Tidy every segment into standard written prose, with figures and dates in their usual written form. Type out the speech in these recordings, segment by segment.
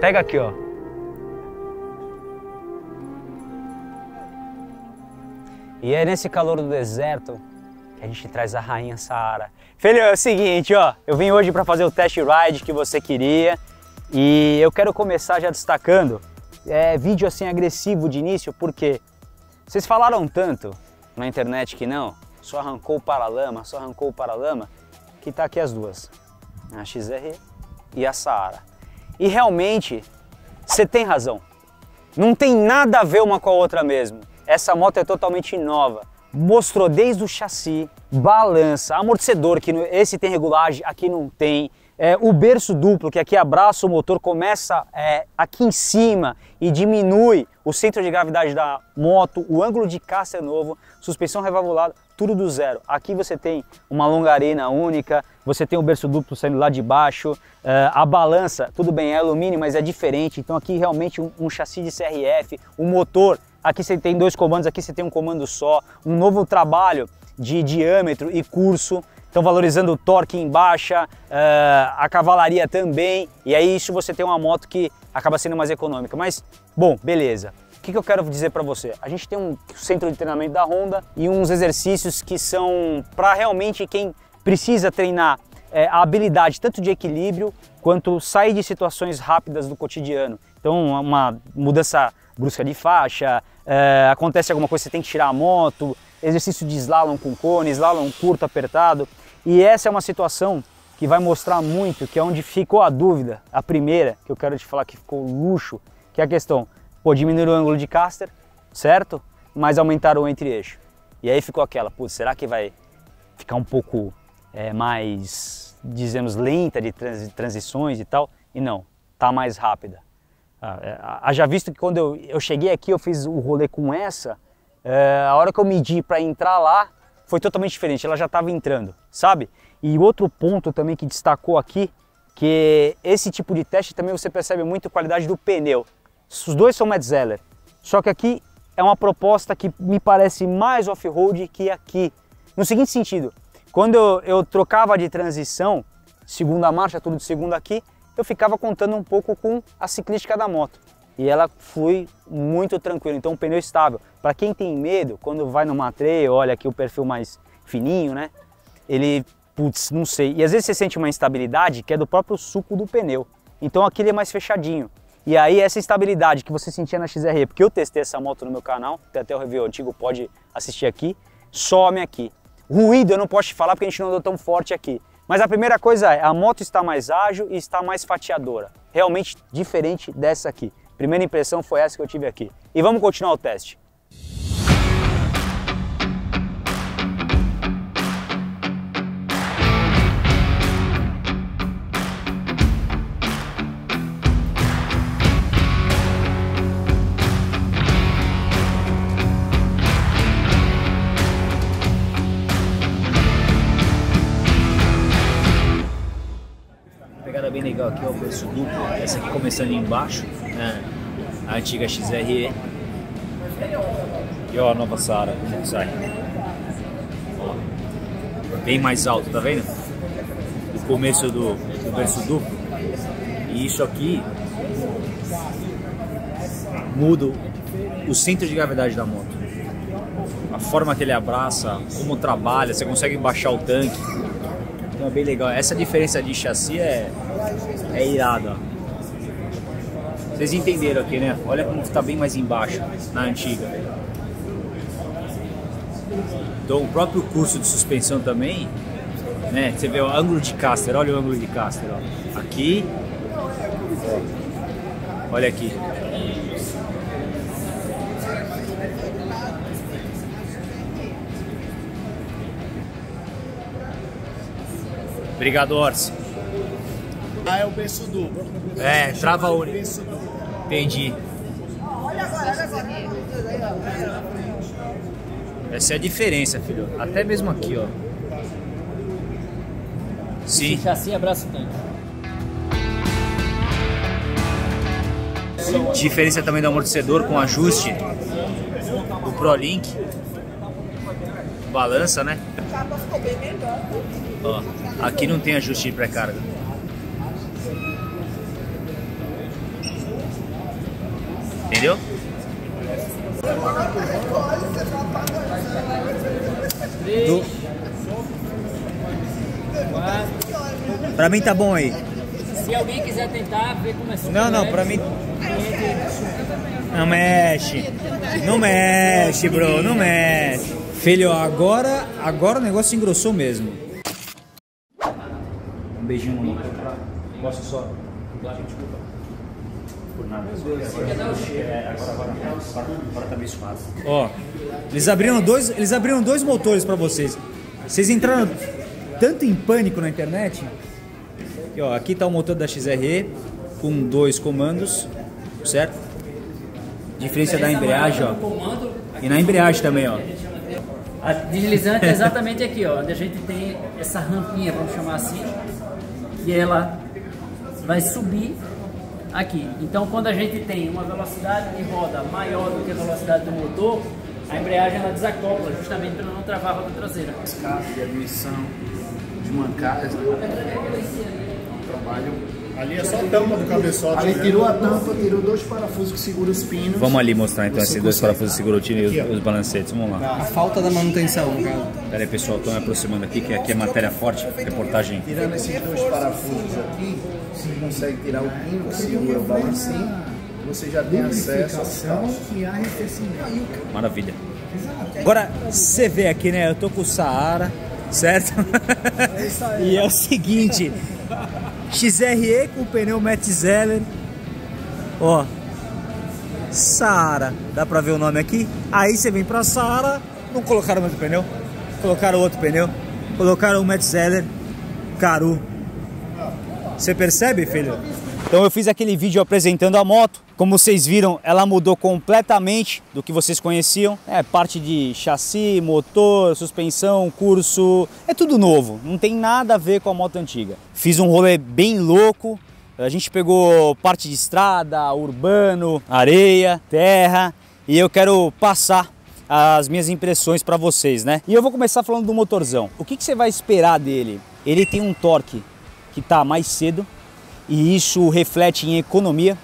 Pega aqui, ó. E é nesse calor do deserto que a gente traz a Rainha Saara. Filho, é o seguinte, ó. Eu vim hoje para fazer o test ride que você queria e eu quero começar já destacando vídeo assim agressivo de início, porque vocês falaram tanto na internet que não, só arrancou o paralama, que tá aqui as duas, a XR e a Saara. E realmente, você tem razão, não tem nada a ver uma com a outra mesmo. Essa moto é totalmente nova, mostrou desde o chassi, balança, amortecedor, que esse tem regulagem, aqui não tem, o berço duplo, que aqui abraça o motor, começa aqui em cima e diminui o centro de gravidade da moto, o ângulo de caça é novo, suspensão revalvulada, tudo do zero. Aqui você tem uma longarina única, você tem o berço duplo saindo lá de baixo, a balança, tudo bem, é alumínio, mas é diferente, então aqui realmente um chassi de CRF, um motor, aqui você tem dois comandos, aqui você tem um comando só, um novo trabalho de diâmetro e curso, estão valorizando o torque em baixa, a cavalaria também, e aí isso você tem uma moto que acaba sendo mais econômica. Mas, bom, beleza. O que eu quero dizer para você? A gente tem um centro de treinamento da Honda e uns exercícios que são para realmente quem precisa treinar a habilidade tanto de equilíbrio quanto sair de situações rápidas do cotidiano. Então, uma mudança brusca de faixa, acontece alguma coisa, você tem que tirar a moto, exercício de slalom com cone, slalom curto, apertado, e essa é uma situação que vai mostrar muito, que é onde ficou a dúvida, a primeira, que eu quero te falar que ficou luxo, que é a questão, pô, diminuir o ângulo de caster, certo? Mas aumentar o entre-eixo. E aí ficou aquela, putz, será que vai ficar um pouco mais, dizemos, lenta de transições e tal? E não, tá mais rápida. Já visto que quando eu cheguei aqui, eu fiz o rolê com essa, a hora que eu medi para entrar lá foi totalmente diferente, ela já estava entrando, sabe? E outro ponto também que destacou aqui, que esse tipo de teste também você percebe muito a qualidade do pneu. Os dois são Metzeler, só que aqui é uma proposta que me parece mais off-road que aqui. No seguinte sentido, quando eu trocava de transição, segunda marcha, tudo de segunda aqui, eu ficava contando um pouco com a ciclística da moto e ela flui muito tranquilo, então um pneu estável. Para quem tem medo, quando vai numa trail, olha aqui o perfil mais fininho, né? Ele, putz, não sei. E às vezes você sente uma instabilidade que é do próprio suco do pneu, então aqui ele é mais fechadinho. E aí essa instabilidade que você sentia na XRE, porque eu testei essa moto no meu canal, tem até o review antigo, pode assistir aqui, some aqui. Ruído eu não posso te falar porque a gente não andou tão forte aqui. Mas a primeira coisa é, a moto está mais ágil e está mais fatiadora. Realmente diferente dessa aqui. Primeira impressão foi essa que eu tive aqui. E vamos continuar o teste. Bem legal aqui, ó, o berço duplo, essa aqui começando embaixo, né? A antiga XRE e ó, a nova Saara, sai bem mais alto, tá vendo? O começo do berço duplo, e isso aqui muda o centro de gravidade da moto, a forma que ele abraça, como trabalha, você consegue baixar o tanque. Então é bem legal, essa diferença de chassi é irada. Vocês entenderam aqui, né? Olha como está bem mais embaixo, na antiga. Então o próprio curso de suspensão também, né? Você vê o ângulo de caster, olha o ângulo de caster, ó. Aqui, olha aqui. Obrigado, Orsi. Ah, é o berço duplo. É, trava única. Entendi. Olha agora, olha agora. Essa é a diferença, filho. Até mesmo aqui, ó. Sim. Esse chassi abraça o tanque. Diferença também do amortecedor com ajuste do ProLink. Balança, né? Ó, aqui não tem ajuste de pré-carga. Entendeu? Pra mim tá bom aí. Se alguém quiser tentar, ver como é super. Não, não, pra mim. Não mexe. Não mexe, bro, não mexe. Filho, agora o negócio engrossou mesmo. Um beijinho no posso só. Desculpa. Por nada. Agora tá meio suado. Ó, eles abriram dois motores pra vocês. Vocês entraram tanto em pânico na internet. E, ó, aqui tá o motor da XRE com dois comandos, certo? Diferença da embreagem, ó. E na embreagem também, ó. A deslizante é exatamente aqui, ó, onde a gente tem essa rampinha, vamos chamar assim, e ela vai subir aqui. Então, quando a gente tem uma velocidade de roda maior do que a velocidade do motor, a embreagem ela desacopla, justamente para não travar a roda traseira. Os carros de admissão, de mancadas, trabalham. Ali é só a tampa do cabeçote. Ali tirou a tampa, tirou dois parafusos que seguram os pinos. Vamos ali mostrar então esses dois parafusos que seguram o tino e os balancetes. Vamos lá. A falta da manutenção, cara. Pera aí, pessoal, estou me aproximando aqui, que aqui é matéria forte, reportagem. Tirando esses dois parafusos aqui, você consegue tirar o pino que segura o balancinho. Você já tem acesso e arrefecimento. Maravilha. Agora, você vê aqui, né? Eu tô com o Sahara, certo? E é o seguinte. XRE com o pneu Metzeler, ó, Saara, dá pra ver o nome aqui? Aí você vem pra Saara, não colocaram mais o pneu, colocaram outro pneu, colocaram o Metzeler, Caru. Você percebe, filho? Então eu fiz aquele vídeo apresentando a moto, como vocês viram, ela mudou completamente do que vocês conheciam. É parte de chassi, motor, suspensão, curso, é tudo novo, não tem nada a ver com a moto antiga. Fiz um rolê bem louco, a gente pegou parte de estrada, urbano, areia, terra, e eu quero passar as minhas impressões para vocês, né? E eu vou começar falando do motorzão. O que você vai esperar dele? Ele tem um torque que tá mais cedo, e isso reflete em economia.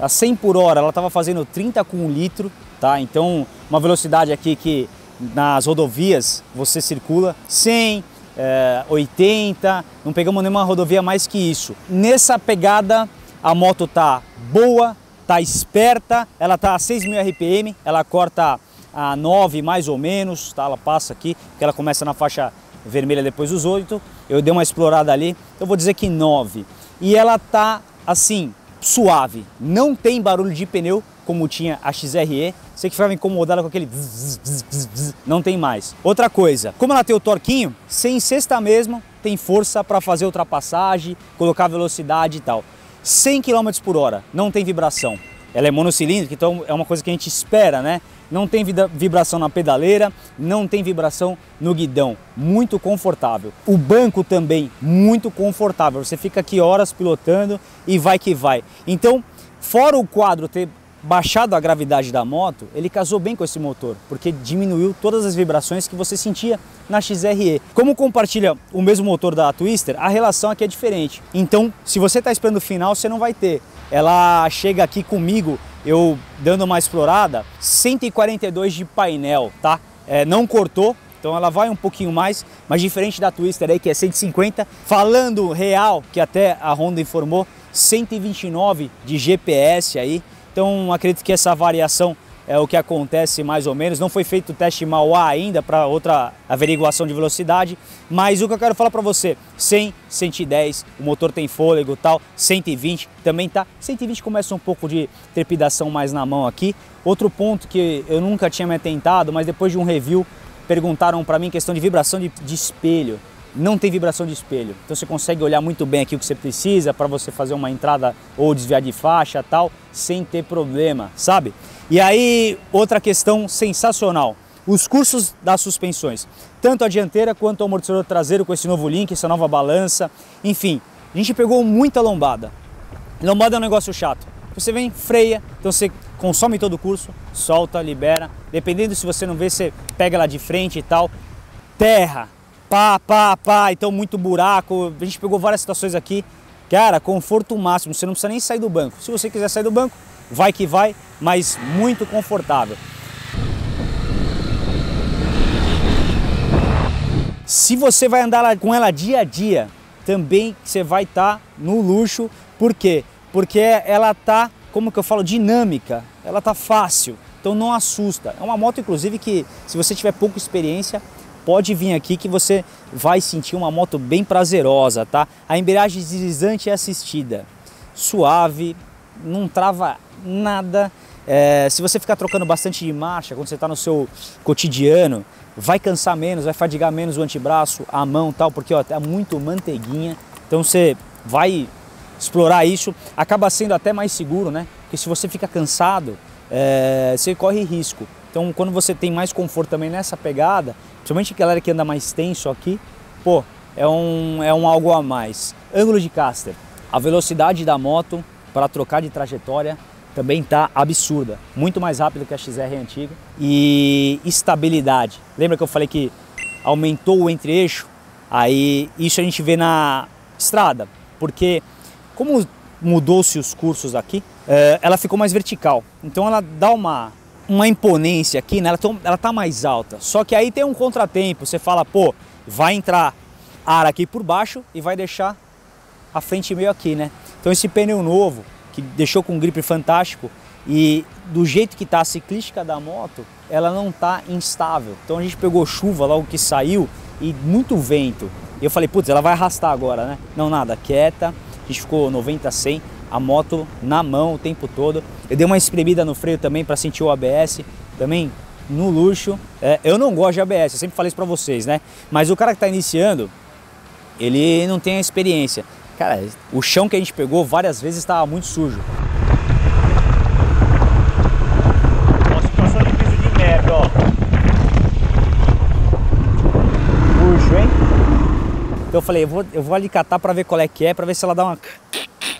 A 100 por hora ela estava fazendo 30 com 1 litro, tá? Então uma velocidade aqui que nas rodovias você circula 100, 80, não pegamos nenhuma rodovia mais que isso. Nessa pegada a moto tá boa, tá esperta, ela tá a 6.000 RPM, ela corta a 9 mais ou menos, tá? Ela passa aqui, porque ela começa na faixa vermelha depois dos 8, eu dei uma explorada ali, eu vou dizer que 9. E ela tá assim, suave, não tem barulho de pneu como tinha a XRE, você que ficava incomodado com aquele vzz, vzz, vzz, vzz. Não tem mais. Outra coisa, como ela tem o torquinho, sem cesta mesmo, tem força para fazer ultrapassagem, colocar velocidade e tal. 100 km por hora, não tem vibração. Ela é monocilíndrica, então é uma coisa que a gente espera, né? Não tem vibração na pedaleira, não tem vibração no guidão, muito confortável. O banco também, muito confortável, você fica aqui horas pilotando e vai que vai. Então, fora o quadro ter baixado a gravidade da moto, ele casou bem com esse motor, porque diminuiu todas as vibrações que você sentia na XRE. Como compartilha o mesmo motor da Twister, a relação aqui é diferente. Então, se você está esperando o final, você não vai ter. Ela chega aqui comigo, eu dando uma explorada, 142 de painel, tá? É, não cortou, então ela vai um pouquinho mais, mas diferente da Twister aí que é 150, falando real, que até a Honda informou, 129 de GPS aí, então acredito que essa variação é o que acontece mais ou menos, não foi feito o teste Mauá ainda para outra averiguação de velocidade, mas o que eu quero falar para você, 100, 110, o motor tem fôlego e tal, 120 também tá, 120 começa um pouco de trepidação mais na mão aqui. Outro ponto que eu nunca tinha me atentado, mas depois de um review perguntaram para mim questão de vibração de espelho, não tem vibração de espelho, então você consegue olhar muito bem aqui o que você precisa para você fazer uma entrada ou desviar de faixa tal, sem ter problema, sabe? E aí, outra questão sensacional, os cursos das suspensões, tanto a dianteira quanto o amortecedor traseiro com esse novo link, essa nova balança, enfim, a gente pegou muita lombada. Lombada é um negócio chato, você vem, freia, então você consome todo o curso, solta, libera, dependendo se você não vê, você pega lá de frente e tal, terra, pá, pá, pá, então muito buraco, a gente pegou várias situações aqui, cara, conforto máximo, você não precisa nem sair do banco, se você quiser sair do banco, vai que vai, mas muito confortável. Se você vai andar com ela dia a dia, também você vai estar no luxo. Por quê? Porque ela tá, como que eu falo, dinâmica, ela tá fácil, então não assusta. É uma moto, inclusive, que se você tiver pouca experiência, pode vir aqui que você vai sentir uma moto bem prazerosa, tá? A embreagem deslizante é assistida, suave, não trava nada. Se você ficar trocando bastante de marcha quando você está no seu cotidiano, vai cansar menos, vai fadigar menos o antebraço, a mão, tal, porque ó, tá muito manteiguinha, então você vai explorar isso, acaba sendo até mais seguro, né? Porque se você fica cansado, você corre risco. Então quando você tem mais conforto também nessa pegada, principalmente a galera que anda mais tenso aqui, pô, é um algo a mais. Ângulo de caster, a velocidade da moto para trocar de trajetória também tá absurda, muito mais rápido que a XR antiga. E estabilidade, lembra que eu falei que aumentou o entre-eixo? Aí isso a gente vê na estrada, porque como mudou-se os cursos aqui, ela ficou mais vertical, então ela dá uma imponência aqui, né? Ela tá mais alta, só que aí tem um contratempo, você fala, pô, vai entrar ar aqui por baixo e vai deixar a frente meio aqui, né? Então esse pneu novo, que deixou com um grip fantástico, e do jeito que tá a ciclística da moto, ela não tá instável, então a gente pegou chuva logo que saiu e muito vento, e eu falei, putz, ela vai arrastar agora, né? Não, nada, quieta. A gente ficou 90, 100, a moto na mão o tempo todo. Eu dei uma espremida no freio também para sentir o ABS, também no luxo. Eu não gosto de ABS, eu sempre falei isso para vocês, né? Mas o cara que está iniciando, ele não tem a experiência. Cara, o chão que a gente pegou várias vezes estava muito sujo. Ó, situação de piso de neve, ó. Luxo, hein? Então eu falei, eu vou alicatar para ver qual é que é, para ver se ela dá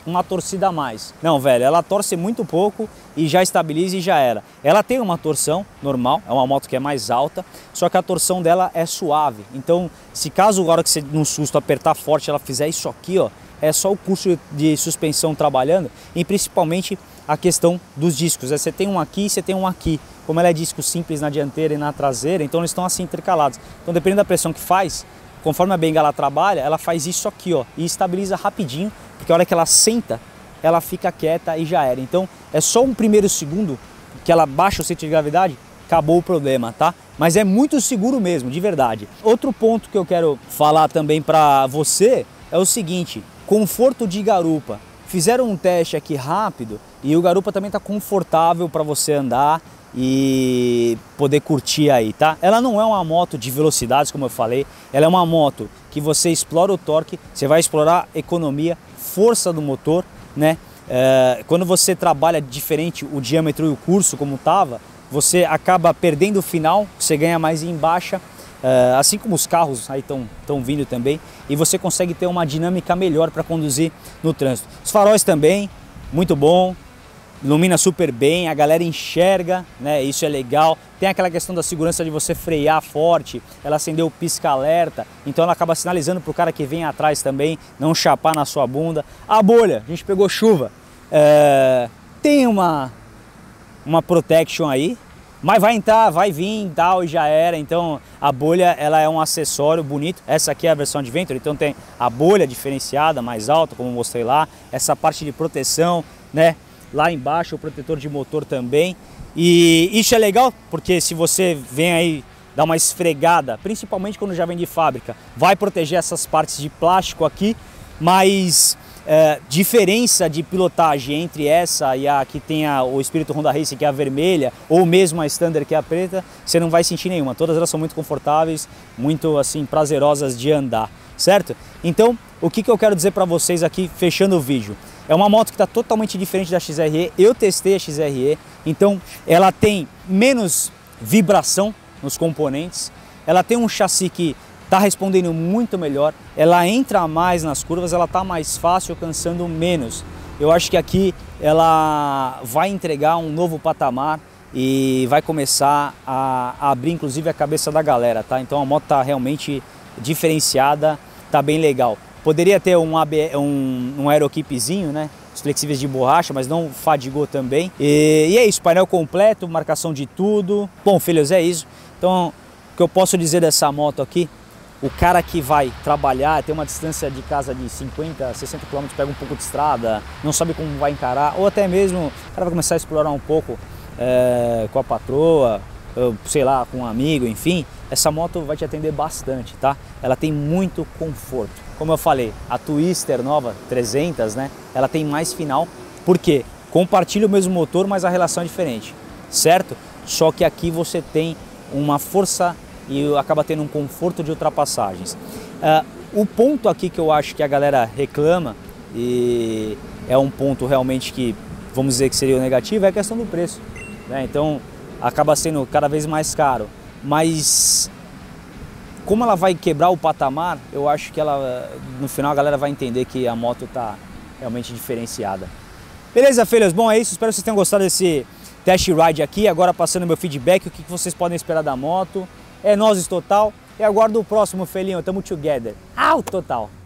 uma torcida a mais. Não, velho, ela torce muito pouco e já estabiliza e já era. Ela tem uma torção normal, é uma moto que é mais alta, só que a torção dela é suave. Então, se caso agora que você num susto apertar forte, ela fizer isso aqui, ó, é só o curso de suspensão trabalhando, e principalmente a questão dos discos. Você tem um aqui e você tem um aqui. Como ela é disco simples na dianteira e na traseira, então eles estão assim intercalados. Então, dependendo da pressão que faz, conforme a bengala trabalha, ela faz isso aqui, ó, e estabiliza rapidinho, porque a hora que ela senta, ela fica quieta e já era. Então, é só um primeiro segundo que ela baixa o centro de gravidade, acabou o problema, tá? Mas é muito seguro mesmo, de verdade. Outro ponto que eu quero falar também pra você é o seguinte, conforto de garupa. Fizeram um teste aqui rápido e o garupa também tá confortável para você andar e poder curtir aí, tá? Ela não é uma moto de velocidades, como eu falei, ela é uma moto que você explora o torque, você vai explorar economia, força do motor, né? Quando você trabalha diferente o diâmetro e o curso como tava, você acaba perdendo o final, você ganha mais em baixa, assim como os carros aí estão vindo também, e você consegue ter uma dinâmica melhor para conduzir no trânsito. Os faróis também, muito bom. Ilumina super bem, a galera enxerga, né? Isso é legal. Tem aquela questão da segurança de você frear forte, ela acendeu o pisca-alerta, então ela acaba sinalizando para o cara que vem atrás também, não chapar na sua bunda. A bolha, a gente pegou chuva, tem uma protection aí, mas vai entrar, vai vir e tal, e já era. Então a bolha, ela é um acessório bonito. Essa aqui é a versão Adventure, então tem a bolha diferenciada, mais alta, como eu mostrei lá, essa parte de proteção, né? Lá embaixo o protetor de motor também, e isso é legal porque se você vem aí dar uma esfregada, principalmente quando já vem de fábrica, vai proteger essas partes de plástico aqui, mas diferença de pilotagem entre essa e a que tem o espírito Honda Racing, que é a vermelha, ou mesmo a Standard, que é a preta, você não vai sentir nenhuma. Todas elas são muito confortáveis, muito assim prazerosas de andar, certo? Então o que eu quero dizer para vocês aqui, fechando o vídeo, é uma moto que está totalmente diferente da XRE. Eu testei a XRE, então ela tem menos vibração nos componentes, ela tem um chassi que está respondendo muito melhor, ela entra mais nas curvas, ela está mais fácil, cansando menos. Eu acho que aqui ela vai entregar um novo patamar e vai começar a abrir inclusive a cabeça da galera, tá? Então a moto está realmente diferenciada, tá bem legal. Poderia ter um aeroquipezinho, né? Os flexíveis de borracha, mas não fadigou também. E é isso, painel completo, marcação de tudo. Bom, filhos, é isso. Então, o que eu posso dizer dessa moto aqui? O cara que vai trabalhar, tem uma distância de casa de 50, 60 km, pega um pouco de estrada, não sabe como vai encarar, ou até mesmo o cara vai começar a explorar um pouco com a patroa, ou, sei lá, com um amigo, enfim. Essa moto vai te atender bastante, tá? Ela tem muito conforto. Como eu falei, a Twister nova, 300, né? Ela tem mais final, porque compartilha o mesmo motor, mas a relação é diferente, certo? Só que aqui você tem uma força e acaba tendo um conforto de ultrapassagens. O ponto aqui que eu acho que a galera reclama, e é um ponto realmente que vamos dizer que seria o negativo, é a questão do preço, né? Então acaba sendo cada vez mais caro, mas como ela vai quebrar o patamar, eu acho que ela no final a galera vai entender que a moto está realmente diferenciada. Beleza, filhos? Bom, é isso, espero que vocês tenham gostado desse test ride aqui, agora passando meu feedback, o que vocês podem esperar da moto. É nóis total, e aguardo o próximo, felinho, tamo together. Au, total!